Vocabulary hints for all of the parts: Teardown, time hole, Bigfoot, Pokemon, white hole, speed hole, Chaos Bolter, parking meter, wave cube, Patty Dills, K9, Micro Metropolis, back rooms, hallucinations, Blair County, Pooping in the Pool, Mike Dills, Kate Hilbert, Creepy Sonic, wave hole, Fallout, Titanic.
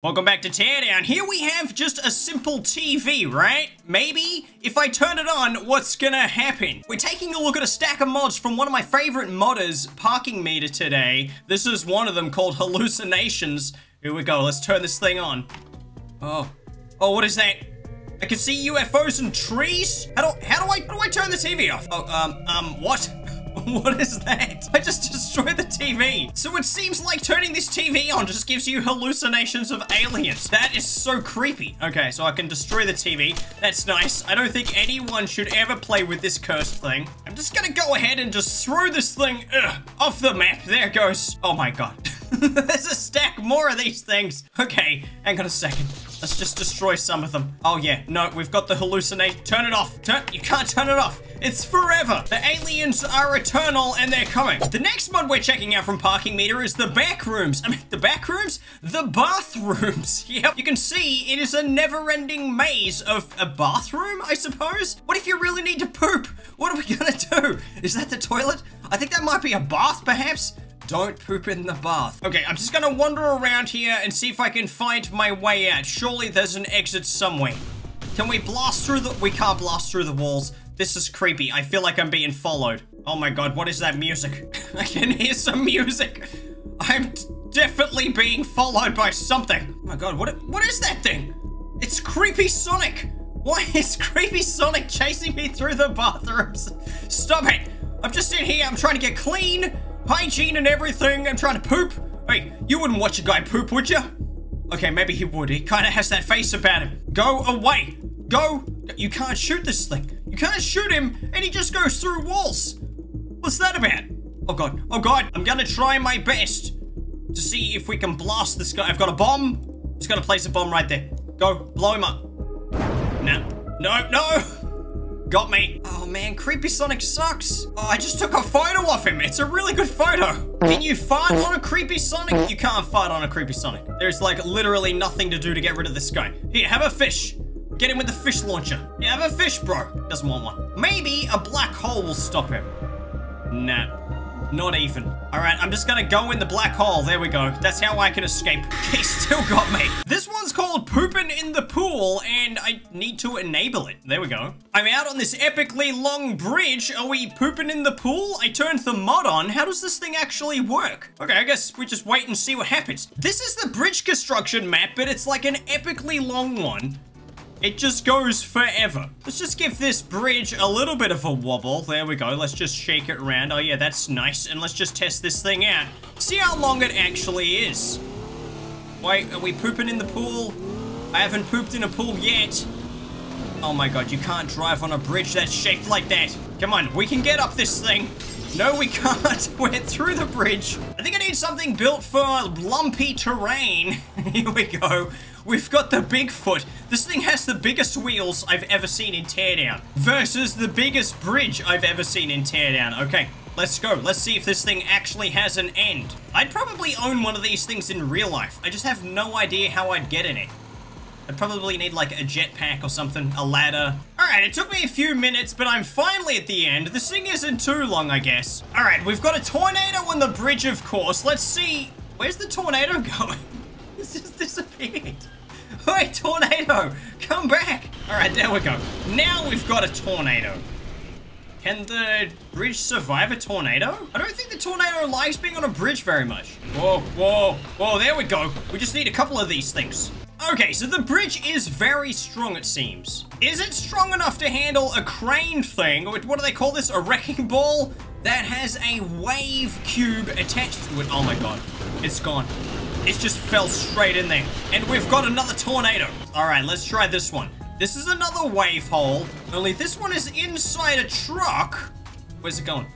Welcome back to Teardown. Here we have just a simple TV, right? Maybe if I turn it on, what's gonna happen? We're taking a look at a stack of mods from one of my favorite modders, Parking Meter, today. This is one of them called Hallucinations. Here we go, let's turn this thing on. Oh, what is that? I can see UFOs and trees? How do I turn the TV off? Oh, what? What is that? I just destroyed the TV. So it seems like turning this TV on just gives you hallucinations of aliens. That is so creepy. Okay, so I can destroy the TV. That's nice. I don't think anyone should ever play with this cursed thing. I'm just gonna go ahead and just throw this thing off the map. There it goes. Oh my god. There's a stack more of these things. Okay, hang on a second. Let's just destroy some of them. Oh yeah, no, we've got the hallucination. Turn it off. You can't turn it off. It's forever. The aliens are eternal and they're coming. The next mod we're checking out from Parking Meter is the back rooms. I mean, the back rooms? The bathrooms. Yep. You can see it is a never-ending maze of a bathroom, I suppose. What if you really need to poop? What are we gonna do? Is that the toilet? I think that might be a bath, perhaps. Don't poop in the bath. Okay, I'm just gonna wander around here and see if I can find my way out. Surely there's an exit somewhere. Can we blast through the- We can't blast through the walls. This is creepy. I feel like I'm being followed. Oh my god, what is that music? I can hear some music. I'm definitely being followed by something. Oh my god, what is that thing? It's Creepy Sonic. Why is Creepy Sonic chasing me through the bathrooms? Stop it. I'm just in here. I'm trying to get clean. Hygiene and everything. I'm trying to poop. Hey, you wouldn't watch a guy poop, would you? Okay, maybe he would. He kind of has that face about him. Go away. Go. You can't shoot this thing. You can't shoot him, and he just goes through walls. What's that about? Oh, God. Oh, God. I'm gonna try my best to see if we can blast this guy. I've got a bomb. I'm just gonna place a bomb right there. Go. Blow him up. No. No. No. Got me. Oh man, Creepy Sonic sucks. Oh, I just took a photo of him. It's a really good photo. Can you fart on a Creepy Sonic? You can't fart on a Creepy Sonic. There's like literally nothing to do to get rid of this guy. Here, have a fish. Get him with the fish launcher. Yeah, have a fish, bro. Doesn't want one. Maybe a black hole will stop him. Nah, not even. All right, I'm just gonna go in the black hole. There we go. That's how I can escape. He still got me. This one's called Pooping in the Pool, and I need to enable it. There we go. I'm out on this epically long bridge. Are we pooping in the pool? I turned the mod on. How does this thing actually work? Okay, I guess we just wait and see what happens. This is the bridge construction map, but it's like an epically long one. It just goes forever. Let's just give this bridge a little bit of a wobble. There we go. Let's just shake it around. Oh yeah, that's nice. And let's just test this thing out. See how long it actually is. Wait, are we pooping in the pool? I haven't pooped in a pool yet. Oh my god, you can't drive on a bridge that's shaped like that. Come on, we can get up this thing. No, we can't. We're through the bridge. I think I need something built for lumpy terrain. Here we go. We've got the Bigfoot. This thing has the biggest wheels I've ever seen in Teardown versus the biggest bridge I've ever seen in Teardown. Okay, let's go. Let's see if this thing actually has an end. I'd probably own one of these things in real life. I just have no idea how I'd get in it. I'd probably need like a jetpack or something, a ladder. All right, it took me a few minutes, but I'm finally at the end. This thing isn't too long, I guess. All right, we've got a tornado on the bridge, of course. Let's see. Where's the tornado going? This just disappeared. Hey, tornado, come back. All right, there we go. Now we've got a tornado. Can the bridge survive a tornado? I don't think the tornado likes being on a bridge very much. Whoa, whoa, whoa, there we go. We just need a couple of these things. Okay, so the bridge is very strong, it seems. Is it strong enough to handle a crane thing? Or what do they call this? A wrecking ball? That has a wave cube attached to it. Oh my god, it's gone. It just fell straight in there. And we've got another tornado. All right, let's try this one. This is another wave hole. Only this one is inside a truck. Where's it going?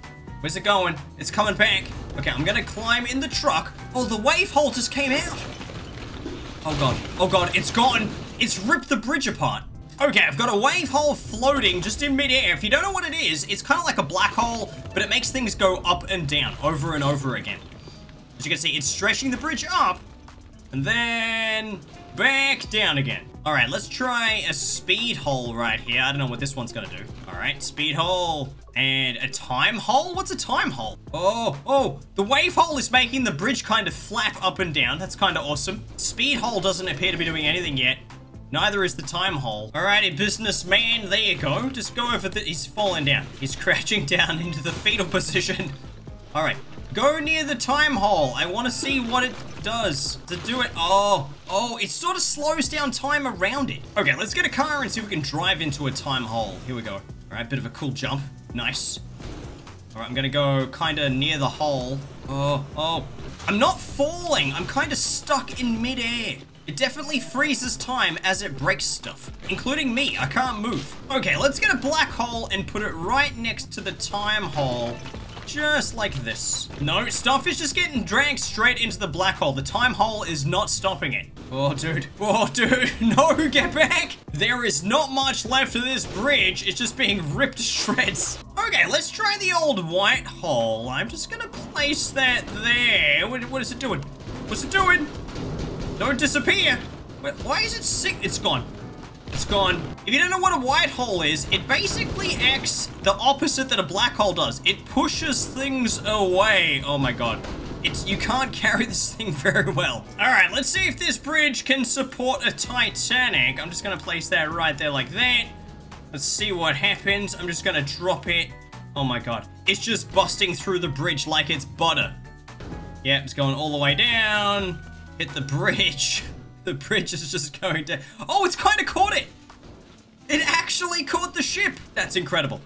Where's it going? It's coming back. Okay, I'm gonna climb in the truck. Oh, the wave hole just came out. Oh god. Oh god, it's gone. It's ripped the bridge apart. Okay, I've got a wave hole floating just in midair. If you don't know what it is, it's kind of like a black hole, but it makes things go up and down over and over again. As you can see, it's stretching the bridge up, and then back down again. All right, let's try a speed hole right here. I don't know what this one's gonna do. All right, speed hole and a time hole. What's a time hole? Oh, the wave hole is making the bridge kind of flap up and down. That's kind of awesome. Speed hole doesn't appear to be doing anything yet. Neither is the time hole. Alrighty, businessman, there you go. Just go over the, he's falling down. He's crouching down into the fetal position. All right, go near the time hole. I want to see what it does to do it. Oh, it sort of slows down time around it. Okay, let's get a car and see if we can drive into a time hole. Here we go. All right, bit of a cool jump. Nice. All right, I'm gonna go kind of near the hole. Oh, I'm not falling. I'm kind of stuck in midair. It definitely freezes time as it breaks stuff, including me. I can't move. Okay, let's get a black hole and put it right next to the time hole. Just like this. No, stuff is just getting dragged straight into the black hole. The time hole is not stopping it. Oh, dude. No, get back. There is not much left of this bridge. It's just being ripped to shreds. Okay, let's try the old white hole. I'm just gonna place that there. What is it doing? What's it doing? Don't disappear. Wait, why is it sick? It's gone. It's gone. If you don't know what a white hole is, it basically acts the opposite that a black hole does. It pushes things away. Oh my God. You can't carry this thing very well. All right, let's see if this bridge can support a Titanic. I'm just gonna place that right there like that. Let's see what happens. I'm just gonna drop it. Oh my God. It's just busting through the bridge like it's butter. Yep, it's going all the way down. Hit the bridge. The bridge is just going down. Oh, it's kind of caught it. It actually caught the ship. That's incredible.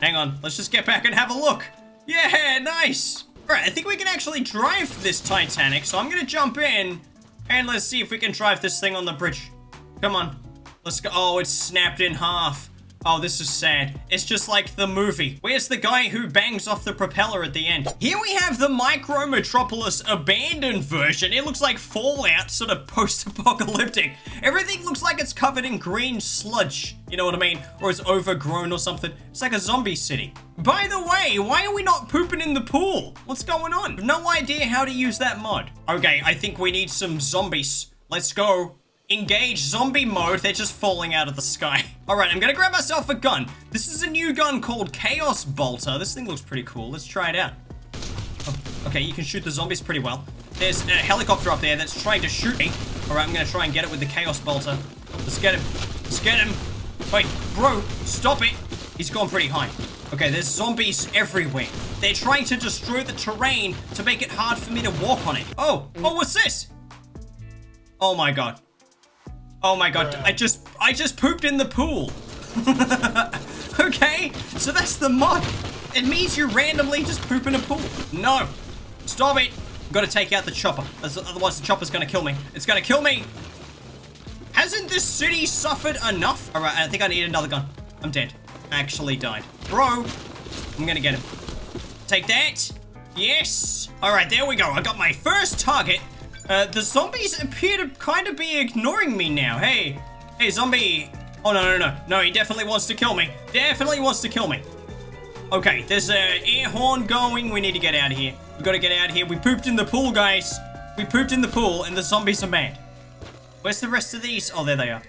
Hang on. Let's just get back and have a look. Yeah, nice. All right, I think we can actually drive this Titanic. So I'm going to jump in and let's see if we can drive this thing on the bridge. Come on. Let's go. Oh, it's snapped in half. Oh, this is sad. It's just like the movie. Where's the guy who bangs off the propeller at the end? Here we have the Micro Metropolis abandoned version. It looks like Fallout, sort of post-apocalyptic. Everything looks like it's covered in green sludge. You know what I mean? Or it's overgrown or something. It's like a zombie city. By the way, why are we not pooping in the pool? What's going on? I have no idea how to use that mod. Okay, I think we need some zombies. Let's go. Engage zombie mode. They're just falling out of the sky. All right, I'm gonna grab myself a gun. This is a new gun called Chaos Bolter. This thing looks pretty cool. Let's try it out. Oh, okay, you can shoot the zombies pretty well. There's a helicopter up there that's trying to shoot me. All right, I'm gonna try and get it with the Chaos Bolter. Let's get him. Let's get him. Wait, bro, stop it. He's gone pretty high. Okay, there's zombies everywhere. They're trying to destroy the terrain to make it hard for me to walk on it. Oh, what's this? Oh my God. Oh my God, I just pooped in the pool. Okay, so that's the mod. It means you randomly just poop in a pool. No, stop it. Gotta take out the chopper, otherwise the chopper's gonna kill me. It's gonna kill me. Hasn't this city suffered enough? All right, I think I need another gun. I'm dead. I actually died. Bro, I'm gonna get him. Take that. Yes. All right, there we go. I got my first target. The zombies appear to kind of be ignoring me now. Hey, zombie. Oh, no, he definitely wants to kill me. Okay, there's an air horn going. We need to get out of here. We gotta get out of here. We pooped in the pool, guys. We pooped in the pool, and the zombies are mad. Where's the rest of these? Oh, there they are.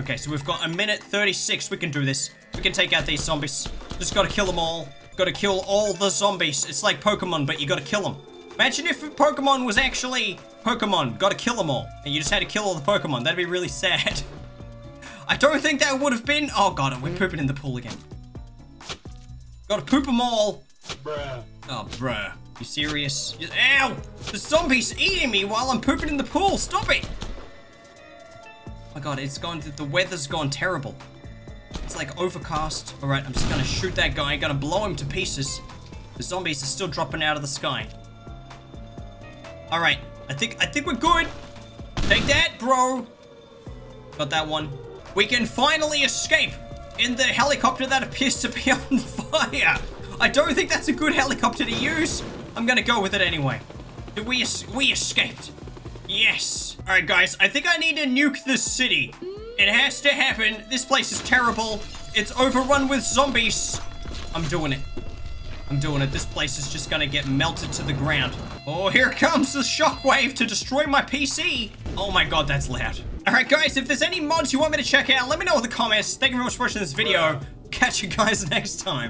Okay, so we've got a minute 36. We can do this. We can take out these zombies. Just gotta kill them all. Gotta kill all the zombies. It's like Pokemon, but you gotta kill them. Imagine if Pokemon was actually Pokemon. Gotta kill them all. And you just had to kill all the Pokemon. That'd be really sad. I don't think that would have been... Oh, God, we're pooping in the pool again. Gotta poop them all. Bruh. Oh, bruh. You serious? Ow! The zombie's eating me while I'm pooping in the pool. Stop it! Oh, my God, it's gone... The weather's gone terrible. It's, like, overcast. All right, I'm just gonna shoot that guy. Gonna blow him to pieces. The zombies are still dropping out of the sky. All right, I think we're good. Take that, bro. Got that one. We can finally escape in the helicopter that appears to be on fire. I don't think that's a good helicopter to use. I'm gonna go with it anyway. We escaped. Yes. All right, guys, I think I need to nuke this city. It has to happen. This place is terrible. It's overrun with zombies. I'm doing it. This place is just gonna get melted to the ground. Oh, here comes the shockwave to destroy my PC. Oh my god, that's loud. Alright guys, if there's any mods you want me to check out, let me know in the comments. Thank you very much for watching this video. Catch you guys next time.